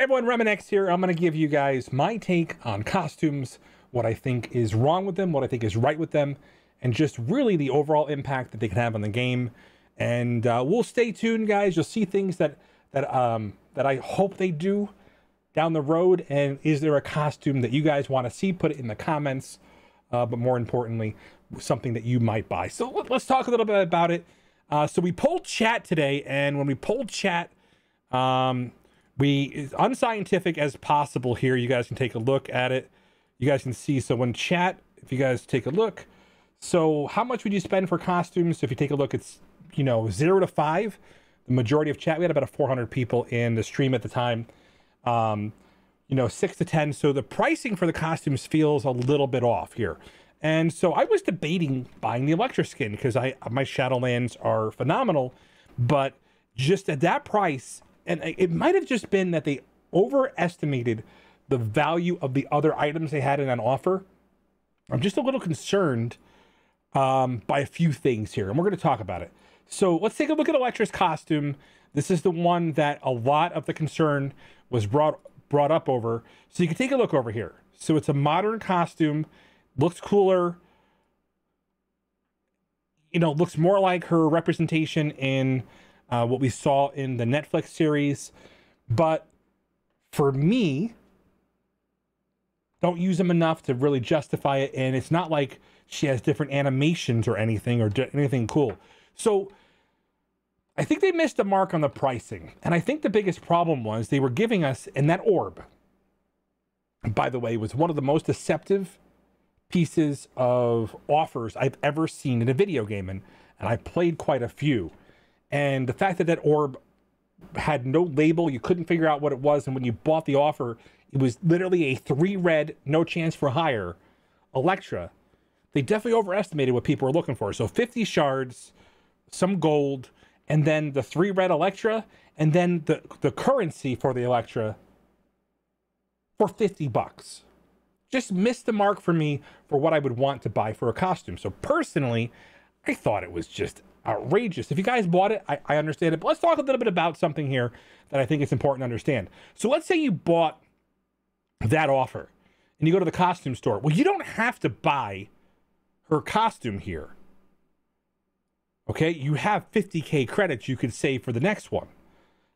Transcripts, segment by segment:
Everyone, RemanX here. I'm going to give you guys my take on costumes, what I think is wrong with them, what I think is right with them, and just really the overall impact that they can have on the game. And we'll stay tuned, guys. You'll see things that I hope they do down the road. And is there a costume that you guys want to see? Put it in the comments. But more importantly, something that you might buy. So let's talk a little bit about it. So we polled chat today, and when we polled chat, we unscientific as possible here. You guys can take a look at it. You guys can see. So when chat, if you guys take a look, so how much would you spend for costumes? So if you take a look, it's, you know, 0 to 5. The majority of chat, we had about 400 people in the stream at the time. You know, 6 to 10. So the pricing for the costumes feels a little bit off here. And so I was debating buying the Elektra skin because my Shadowlands are phenomenal, but just at that price, and it might have just been that they overestimated the value of the other items they had in an offer. I'm just a little concerned by a few things here, and we're going to talk about it. So let's take a look at Elektra's costume. This is the one that a lot of the concern was brought up over. So you can take a look over here. So it's a modern costume, looks cooler, you know, looks more like her representation in what we saw in the Netflix series. But for me, don't use them enough to really justify it. And it's not like she has different animations or anything, or anything cool. So I think they missed the mark on the pricing. And I think the biggest problem was they were giving us, and that orb, by the way, was one of the most deceptive pieces of offers I've ever seen in a video game. And I played quite a few. And the fact that that orb had no label, you couldn't figure out what it was. And when you bought the offer, it was literally a 3 red, no chance for hire Elektra. They definitely overestimated what people were looking for. So 50 shards, some gold, and then the 3 red Elektra, and then the currency for the Elektra for 50 bucks. Just missed the mark for me for what I would want to buy for a costume. So personally, I thought it was just outrageous. If you guys bought it, I understand it. But let's talk a little bit about something here that I think it's important to understand. So let's say you bought that offer and you go to the costume store. Well, you don't have to buy her costume here. Okay, you have 50K credits you could save for the next one.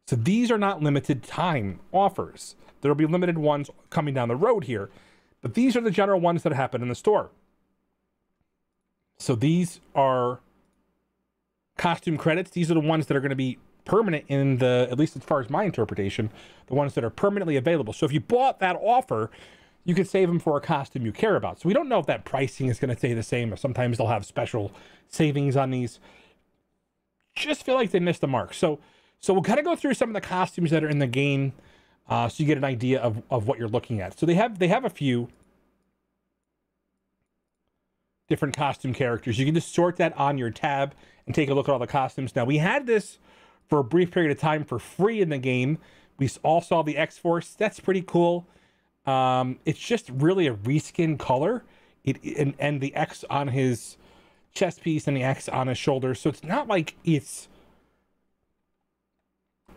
So these are not limited time offers. There'll be limited ones coming down the road here, but these are the general ones that happen in the store. So these are costume credits. These are the ones that are going to be permanent in the, at least as far as my interpretation, the ones that are permanently available. So if you bought that offer, you could save them for a costume you care about. So we don't know if that pricing is going to stay the same, or sometimes they'll have special savings on these. Just feel like they missed the mark. So we'll kind of go through some of the costumes that are in the game, so you get an idea of what you're looking at. So they have a few different costume characters. You can just sort that on your tab and take a look at all the costumes. Now, we had this for a brief period of time for free in the game. We all saw the X-Force. That's pretty cool. It's just really a reskin color, and the X on his chest piece and the X on his shoulder. So it's not like it's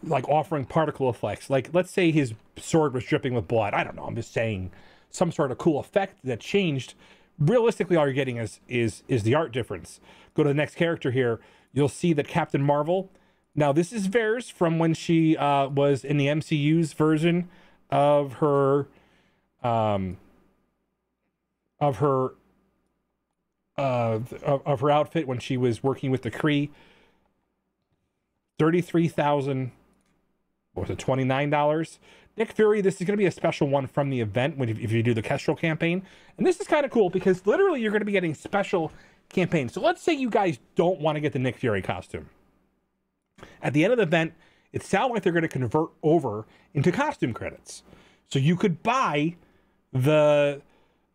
like offering particle effects. Like, let's say his sword was dripping with blood. I don't know. I'm just saying some sort of cool effect that changed. Realistically, all you're getting is the art difference. Go to the next character here. You'll see that Captain Marvel. Now, this is Vers from when she was in the MCU's version of her outfit when she was working with the Kree. $33,000, what was it, $29. Nick Fury, this is going to be a special one from the event if you do the Kestrel campaign. And this is kind of cool because literally you're going to be getting special campaigns. So let's say you guys don't want to get the Nick Fury costume. At the end of the event, it sounds like they're going to convert over into costume credits. So you could buy the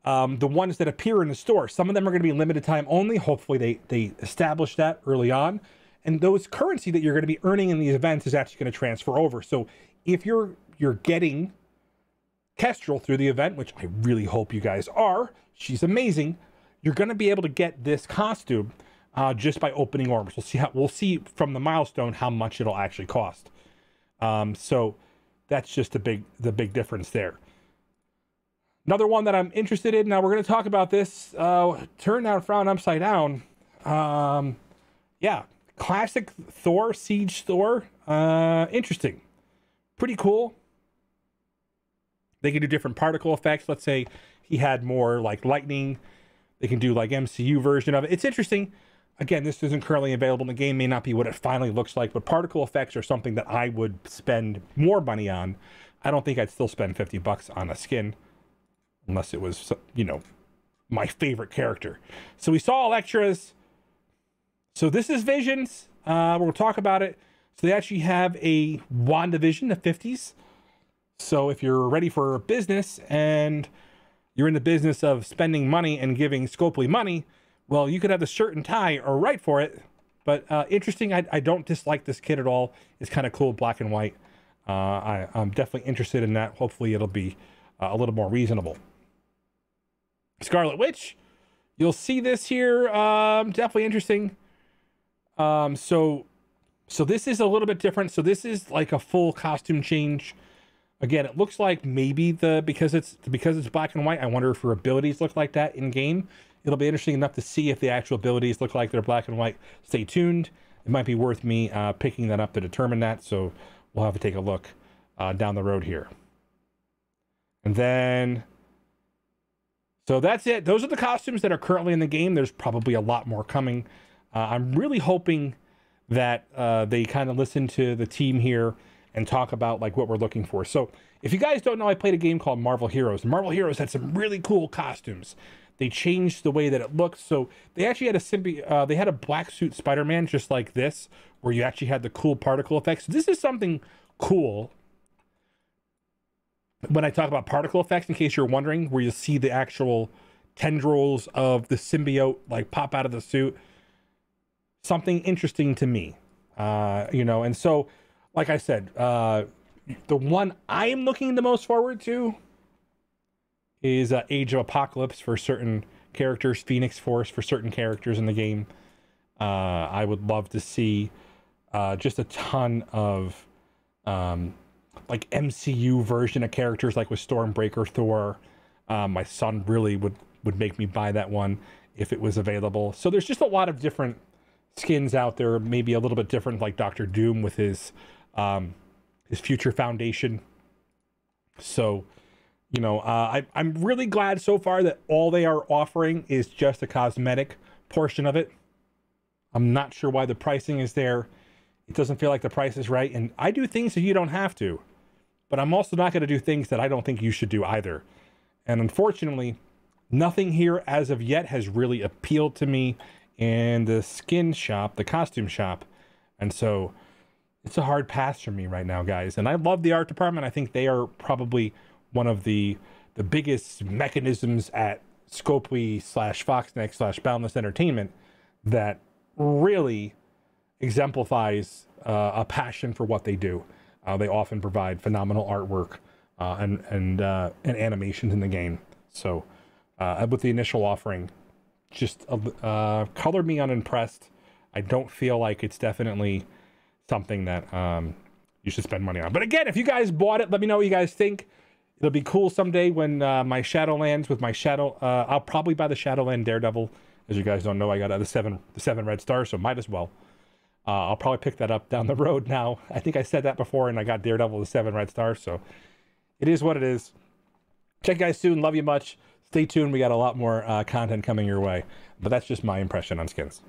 ones that appear in the store. Some of them are going to be limited time only. Hopefully they establish that early on. And those currency that you're going to be earning in these events is actually going to transfer over. So if you're getting Kestrel through the event, which I really hope you guys are, she's amazing. You're going to be able to get this costume just by opening orbs. We'll see from the milestone how much it'll actually cost. So That's just the big difference there. Another one that I'm interested in. Now we're going to talk about this. Turn Down Frown Upside Down. Yeah, classic Thor, Siege Thor. Interesting. Pretty cool. They can do different particle effects. Let's say he had more like lightning. They can do like MCU version of it. It's interesting. Again, this isn't currently available in the game. May not be what it finally looks like, but particle effects are something that I would spend more money on. I don't think I'd still spend $50 on a skin. Unless it was, you know, my favorite character. So we saw Elektra's. So this is Visions. We'll talk about it. So they actually have a WandaVision, the 50s. So if you're ready for business and you're in the business of spending money and giving Scopely money, well, you could have the shirt and tie or write for it. But interesting. I don't dislike this kit at all. It's kind of cool, black and white. I'm definitely interested in that. Hopefully it'll be a little more reasonable. Scarlet Witch, you'll see this here. Definitely interesting. So this is a little bit different. So this is like a full costume change. Again, it looks like maybe because it's black and white. I wonder if her abilities look like that in game. It'll be interesting enough to see if the actual abilities look like they're black and white. Stay tuned. It might be worth me picking that up to determine that. So we'll have to take a look down the road here. And then, so that's it. Those are the costumes that are currently in the game. There's probably a lot more coming. I'm really hoping that they kind of listen to the team here and talk about like what we're looking for. So if you guys don't know, I played a game called Marvel Heroes. Marvel Heroes had some really cool costumes. They changed the way that it looked. So they actually had a they had a black suit Spider-Man just like this, where you actually had the cool particle effects. So this is something cool. When I talk about particle effects, in case you're wondering, where you'll see the actual tendrils of the symbiote like pop out of the suit. Something interesting to me, you know, and so, like I said, the one I am looking the most forward to is Age of Apocalypse for certain characters, Phoenix Force for certain characters in the game. I would love to see just a ton of like MCU version of characters, like with Stormbreaker, Thor. My son really would make me buy that one if it was available. So there's just a lot of different skins out there, maybe a little bit different, like Doctor Doom with his future foundation. So, you know, I'm really glad so far that all they are offering is just a cosmetic portion of it. I'm not sure why the pricing is there. It doesn't feel like the price is right. And I do things that you don't have to, but I'm also not going to do things that I don't think you should do either. And unfortunately, nothing here as of yet has really appealed to me in the skin shop, the costume shop. And so it's a hard pass for me right now, guys. And I love the art department. I think they are probably one of the biggest mechanisms at Scopely /Foxnext/Boundless Entertainment that really exemplifies a passion for what they do. They often provide phenomenal artwork and animations in the game. So with the initial offering, just colored me unimpressed. I don't feel like it's definitely something that you should spend money on. But again, if you guys bought it, let me know what you guys think. It'll be cool someday when my Shadowlands with my Shadow, I'll probably buy the Shadowland Daredevil. As you guys don't know, I got the seven red stars, so might as well. I'll probably pick that up down the road now. I think I said that before, and I got Daredevil the 7 red stars, so it is what it is. Check you guys soon. Love you much. Stay tuned. We got a lot more content coming your way, but that's just my impression on skins.